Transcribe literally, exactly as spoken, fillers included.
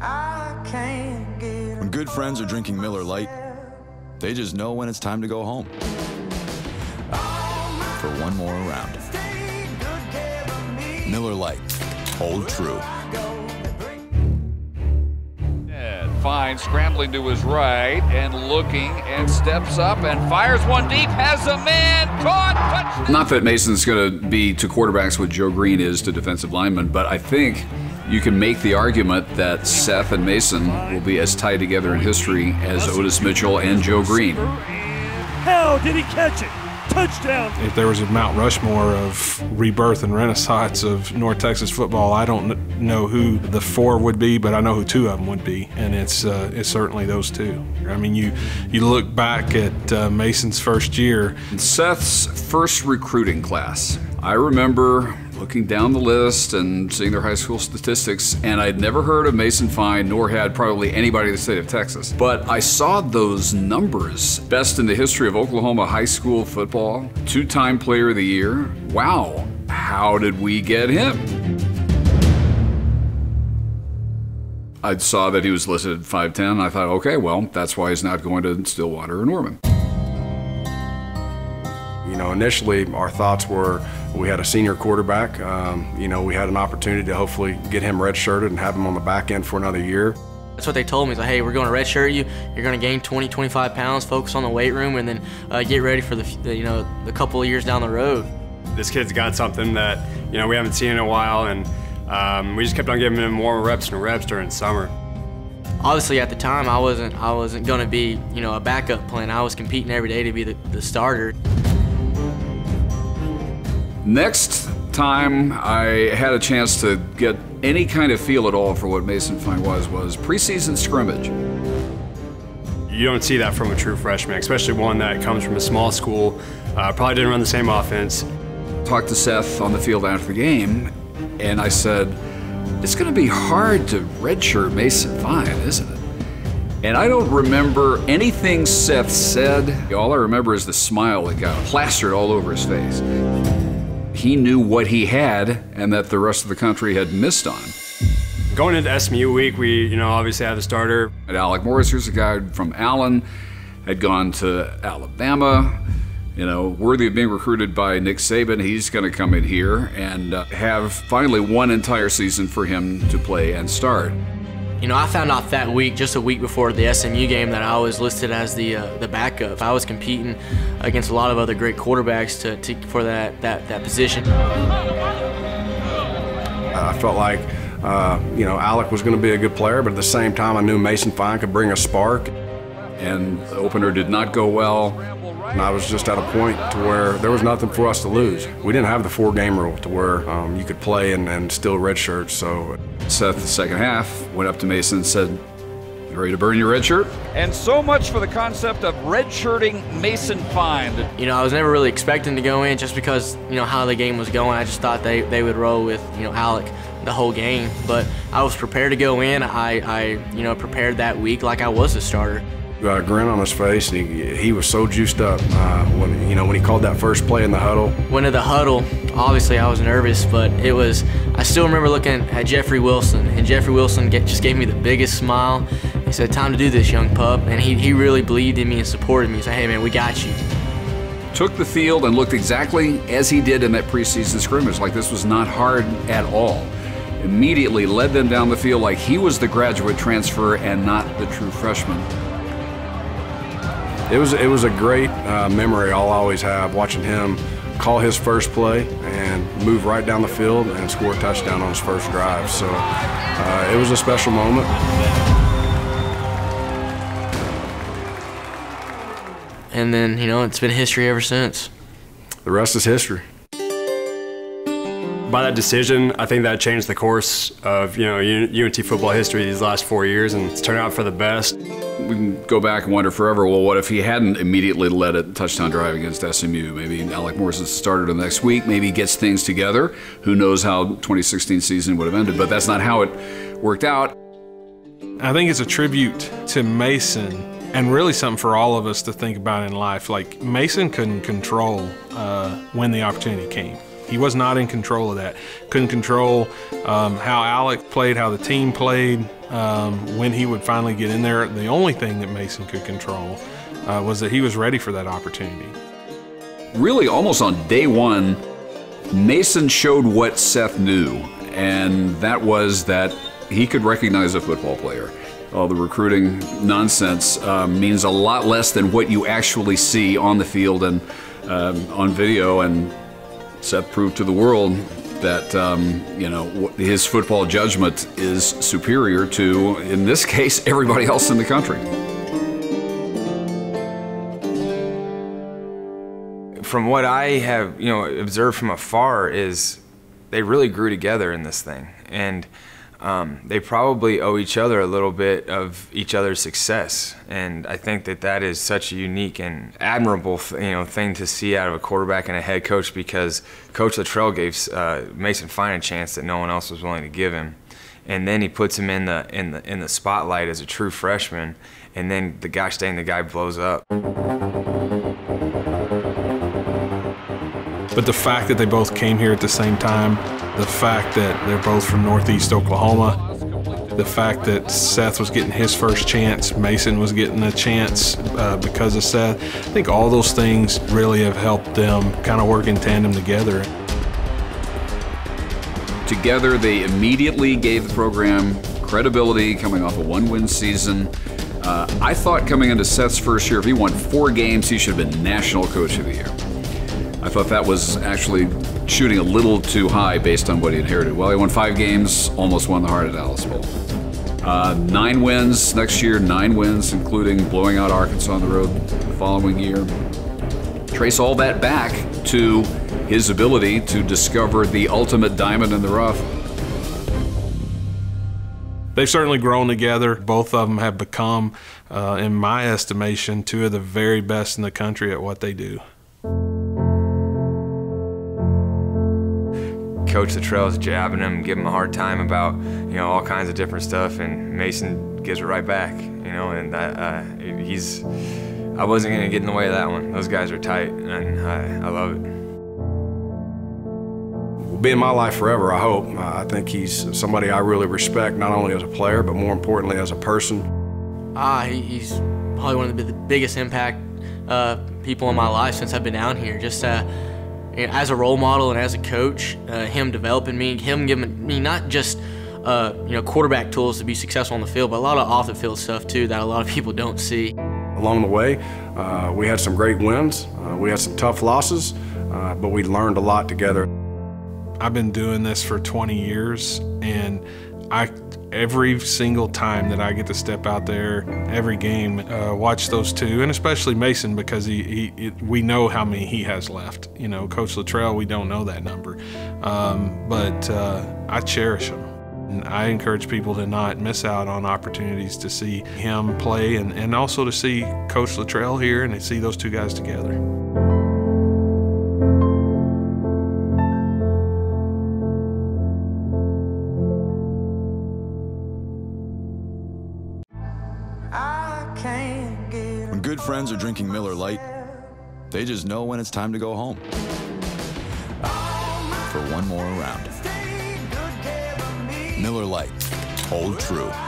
When good friends are drinking Miller Lite, they just know when it's time to go home for one more round. Miller Lite, hold true. Fine scrambling to his right and looking and steps up and fires one deep, has a man, caught, touchdown. Not that Mason's going to be to quarterbacks what Joe Green is to defensive linemen, but I think you can make the argument that Seth and Mason will be as tied together in history as Otis Mitchell and Joe Green. How did he catch it? Touchdown. If there was a Mount Rushmore of rebirth and renaissance of North Texas football, I don't know who the four would be, but I know who two of them would be, and it's uh, it's certainly those two. I mean, you you look back at uh, Mason's first year. Seth's first recruiting class. I remember looking down the list and seeing their high school statistics, and I'd never heard of Mason Fine, nor had probably anybody in the state of Texas. But I saw those numbers. Best in the history of Oklahoma high school football, two-time player of the year. Wow, how did we get him? I saw that he was listed at five ten, and I thought, okay, well, that's why he's not going to Stillwater or Norman. You know, initially our thoughts were we had a senior quarterback. Um, you know, we had an opportunity to hopefully get him redshirted and have him on the back end for another year. That's what they told me. It's like, hey, we're going to redshirt you. You're going to gain twenty, twenty-five pounds, focus on the weight room, and then uh, get ready for the, the, you know, the couple of years down the road. This kid's got something that, you know, we haven't seen in a while, and um, we just kept on giving him more reps and reps during summer. Obviously, at the time, I wasn't, I wasn't going to be, you know, a backup plan. I was competing every day to be the, the starter. Next time I had a chance to get any kind of feel at all for what Mason Fine was, was preseason scrimmage. You don't see that from a true freshman, especially one that comes from a small school, uh, probably didn't run the same offense. Talked to Seth on the field after the game, and I said, it's going to be hard to redshirt Mason Fine, isn't it? And I don't remember anything Seth said. All I remember is the smile that got plastered all over his face. He knew what he had and that the rest of the country had missed on him. Going into S M U week, we, you know, obviously had the starter. And Alec Morris, who's a guy from Allen, had gone to Alabama, you know, worthy of being recruited by Nick Saban. He's going to come in here and uh, have finally one entire season for him to play and start. You know, I found out that week, just a week before the S M U game, that I was listed as the uh, the backup. I was competing against a lot of other great quarterbacks to, to for that, that, that position. I felt like, uh, you know, Alec was going to be a good player, but at the same time, I knew Mason Fine could bring a spark. And the opener did not go well. And I was just at a point to where there was nothing for us to lose. We didn't have the four-game rule to where um, you could play and, and still redshirt, so. Seth, the second half, went up to Mason and said, you ready to burn your redshirt? And so much for the concept of redshirting Mason Fine. You know, I was never really expecting to go in just because, you know, how the game was going. I just thought they, they would roll with, you know, Alec the whole game. But I was prepared to go in. I, I you know, prepared that week like I was a starter. Got a grin on his face, and he, he was so juiced up uh, when, you know, when he called that first play in the huddle. Went to the huddle, obviously I was nervous, but it was, I still remember looking at Jeffrey Wilson, and Jeffrey Wilson get, just gave me the biggest smile. He said, time to do this, young pup, and he, he really believed in me and supported me. He said, hey man, we got you. Took the field and looked exactly as he did in that preseason scrimmage, like this was not hard at all. Immediately led them down the field like he was the graduate transfer and not the true freshman. It was, it was a great uh, memory I'll always have, watching him call his first play and move right down the field and score a touchdown on his first drive. So uh, it was a special moment. And then, you know, it's been history ever since. The rest is history. By that decision, I think that changed the course of, you know, U N T football history these last four years, and it's turned out for the best. We can go back and wonder forever, well, what if he hadn't immediately led a touchdown drive against S M U? Maybe Alec Morris has started the next week, maybe gets things together. Who knows how twenty sixteen season would have ended, but that's not how it worked out. I think it's a tribute to Mason and really something for all of us to think about in life. Like, Mason couldn't control uh, when the opportunity came. He was not in control of that. Couldn't control um, how Alec played, how the team played, um, when he would finally get in there. The only thing that Mason could control uh, was that he was ready for that opportunity. Really, almost on day one, Mason showed what Seth knew, and that was that he could recognize a football player. All the recruiting nonsense uh, means a lot less than what you actually see on the field and um, on video, and Seth proved to the world that um, you know, his football judgment is superior to, in this case, everybody else in the country. From what I have, you know, observed from afar, is they really grew together in this thing, and um, they probably owe each other a little bit of each other's success. And I think that that is such a unique and admirable, you know, thing to see out of a quarterback and a head coach, because Coach Littrell gave uh, Mason Fine a chance that no one else was willing to give him, and then he puts him in the in the in the spotlight as a true freshman, and then the gosh dang, the guy blows up. But the fact that they both came here at the same time, the fact that they're both from Northeast Oklahoma, the fact that Seth was getting his first chance, Mason was getting a chance uh, because of Seth, I think all those things really have helped them kind of work in tandem together. Together, they immediately gave the program credibility coming off a one-win season. Uh, I thought coming into Seth's first year, if he won four games, he should have been National Coach of the Year. I thought that was actually shooting a little too high based on what he inherited. Well, he won five games, almost won the heart of Dallas Bowl. Uh, nine wins next year, nine wins, including blowing out Arkansas on the road the following year. Trace all that back to his ability to discover the ultimate diamond in the rough. They've certainly grown together. Both of them have become, uh, in my estimation, two of the very best in the country at what they do. Coach Littrell's jabbing him, giving him a hard time about, you know, all kinds of different stuff, and Mason gives it right back, you know, and that, uh, he's, I wasn't going to get in the way of that one. Those guys are tight, and I, I love it. Will be in my life forever, I hope. I think he's somebody I really respect, not only as a player, but more importantly as a person. Ah, he, he's probably one of the, the biggest impact uh, people in my life since I've been down here. Just. Uh, As a role model and as a coach, uh, him developing me, him giving me not just uh, you know, quarterback tools to be successful on the field, but a lot of off the field stuff too that a lot of people don't see. Along the way, uh, we had some great wins, uh, we had some tough losses, uh, but we learned a lot together. I've been doing this for twenty years, and I, every single time that I get to step out there, every game, uh, watch those two, and especially Mason, because he, he, he, we know how many he has left. You know, Coach Littrell, we don't know that number. Um, but uh, I cherish him. And I encourage people to not miss out on opportunities to see him play, and, and also to see Coach Littrell here and to see those two guys together. Friends are drinking Miller Lite, they just know when it's time to go home for one more round. Miller Lite, hold true.